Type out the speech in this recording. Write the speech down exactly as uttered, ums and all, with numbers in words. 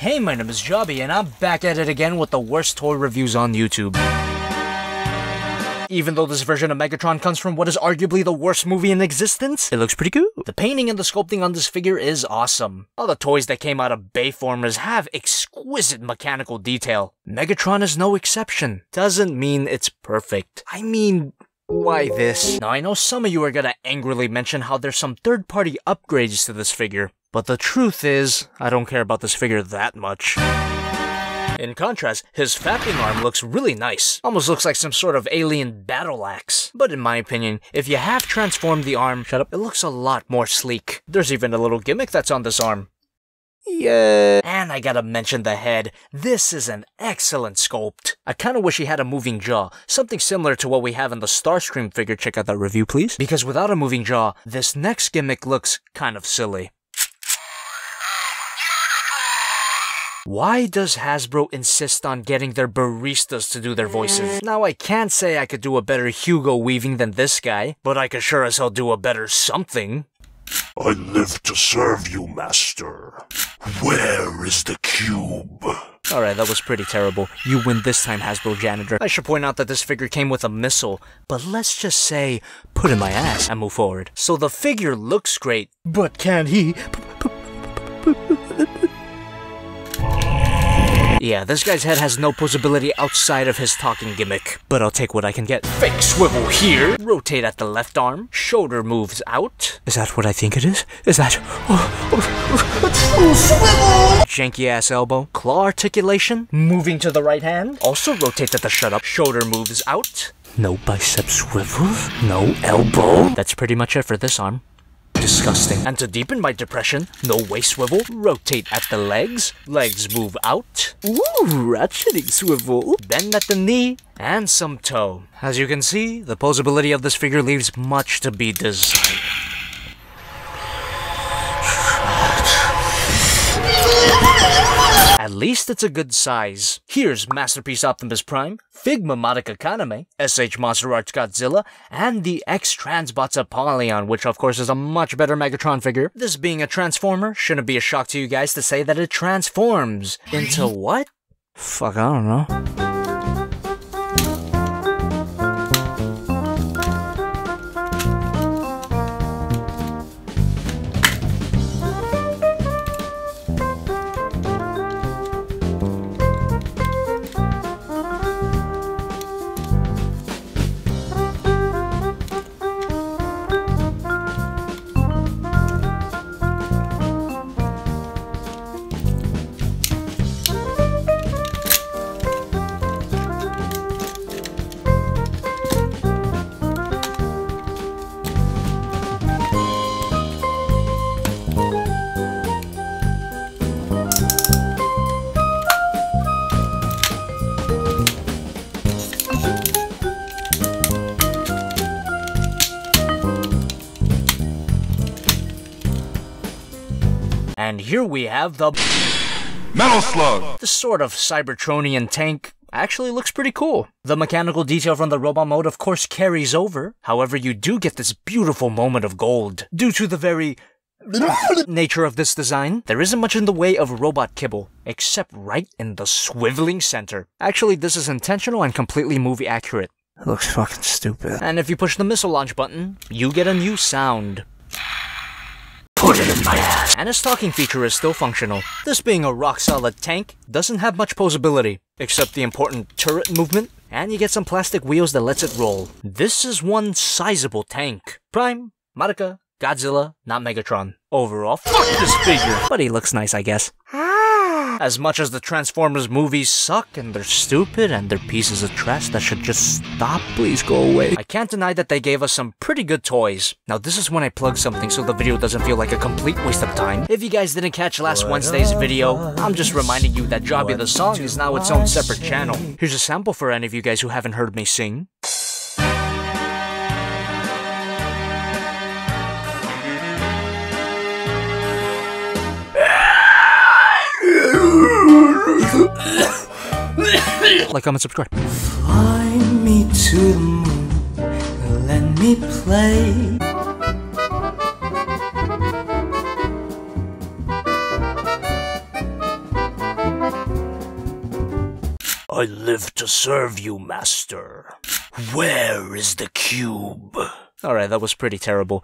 Hey, my name is Jobby, and I'm back at it again with the worst toy reviews on YouTube. Even though this version of Megatron comes from what is arguably the worst movie in existence, it looks pretty cool. The painting and the sculpting on this figure is awesome. All the toys that came out of Bayformers have exquisite mechanical detail. Megatron is no exception. Doesn't mean it's perfect. I mean, why this? Now, I know some of you are gonna angrily mention how there's some third-party upgrades to this figure, but the truth is, I don't care about this figure that much. In contrast, his fapping arm looks really nice. Almost looks like some sort of alien battle axe. But in my opinion, if you have transformed the arm, shut up, it looks a lot more sleek. There's even a little gimmick that's on this arm. Yeah. And I gotta mention the head. This is an excellent sculpt. I kinda wish he had a moving jaw, something similar to what we have in the Starscream figure. Check out that review, please. Because without a moving jaw, this next gimmick looks kind of silly. Why does Hasbro insist on getting their baristas to do their voices? Now, I can't say I could do a better Hugo Weaving than this guy, but I could sure as hell do a better something. I live to serve you, master. Where is the cube? Alright, that was pretty terrible. You win this time, Hasbro janitor. I should point out that this figure came with a missile, but let's just say, put in my ass and move forward. So the figure looks great, but can he... Yeah, this guy's head has no posability outside of his talking gimmick, but I'll take what I can get. Fake swivel here! Rotate at the left arm. Shoulder moves out. Is that what I think it is? Is that... Oh, oh, oh, swivel! Janky ass elbow. Claw articulation. Moving to the right hand. Also rotates at the shut up. Shoulder moves out. No bicep swivel. No elbow. That's pretty much it for this arm. Disgusting. And to deepen my depression, no waist swivel, rotate at the legs, legs move out, ooh, ratcheting swivel, bend at the knee, and some toe. As you can see, the posability of this figure leaves much to be desired. At least it's a good size. Here's Masterpiece Optimus Prime, Figma Modica Kaname, S H Monster Arts Godzilla, and the X Transbots Apollyon, which of course is a much better Megatron figure. This being a Transformer, shouldn't be a shock to you guys to say that it transforms into what? Fuck, I don't know. And here we have the Metal Slug! This sort of Cybertronian tank actually looks pretty cool. The mechanical detail from the robot mode of course carries over, however you do get this beautiful moment of gold. Due to the very nature of this design, there isn't much in the way of robot kibble, except right in the swiveling center. Actually, this is intentional and completely movie accurate. It looks fucking stupid. And if you push the missile launch button, you get a new sound. Put it in my ass. And its talking feature is still functional. This being a rock-solid tank doesn't have much posability, except the important turret movement, and you get some plastic wheels that lets it roll. This is one sizable tank. Prime, Modica, Godzilla, not Megatron. Overall, fuck this figure! But he looks nice, I guess. As much as the Transformers movies suck, and they're stupid, and they're pieces of trash that should just stop, please go away, I can't deny that they gave us some pretty good toys. Now, this is when I plug something so the video doesn't feel like a complete waste of time. If you guys didn't catch last Wednesday's video, I'm just reminding you that Jobby the Song is now its own separate channel. Here's a sample for any of you guys who haven't heard me sing. Like, comment, subscribe. Fly me to the moon, let me play. I live to serve you, Master. Where is the cube? Alright, that was pretty terrible.